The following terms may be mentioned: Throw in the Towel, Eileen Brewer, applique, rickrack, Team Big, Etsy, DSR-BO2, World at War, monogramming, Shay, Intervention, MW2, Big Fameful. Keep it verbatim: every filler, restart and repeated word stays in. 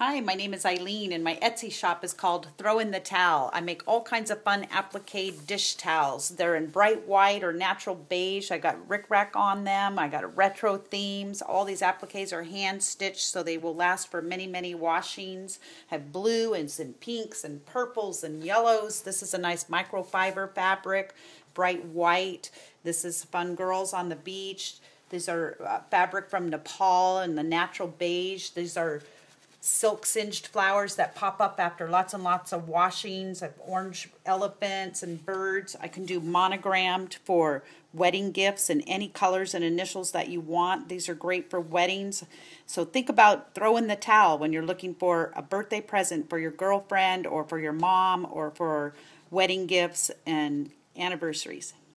Hi, my name is Eileen and my Etsy shop is called Throw in the Towel. I make all kinds of fun applique dish towels. They're in bright white or natural beige. I got rickrack on them. I got retro themes. All these appliques are hand stitched so they will last for many, many washings. I have blue and some pinks and purples and yellows. This is a nice microfiber fabric, bright white. This is Fun Girls on the Beach. These are uh, fabric from Nepal and the natural beige. These are silk singed flowers that pop up after lots and lots of washings of orange elephants and birds. I can do monogrammed for wedding gifts and any colors and initials that you want. These are great for weddings. So think about throwing the towel when you're looking for a birthday present for your girlfriend or for your mom or for wedding gifts and anniversaries.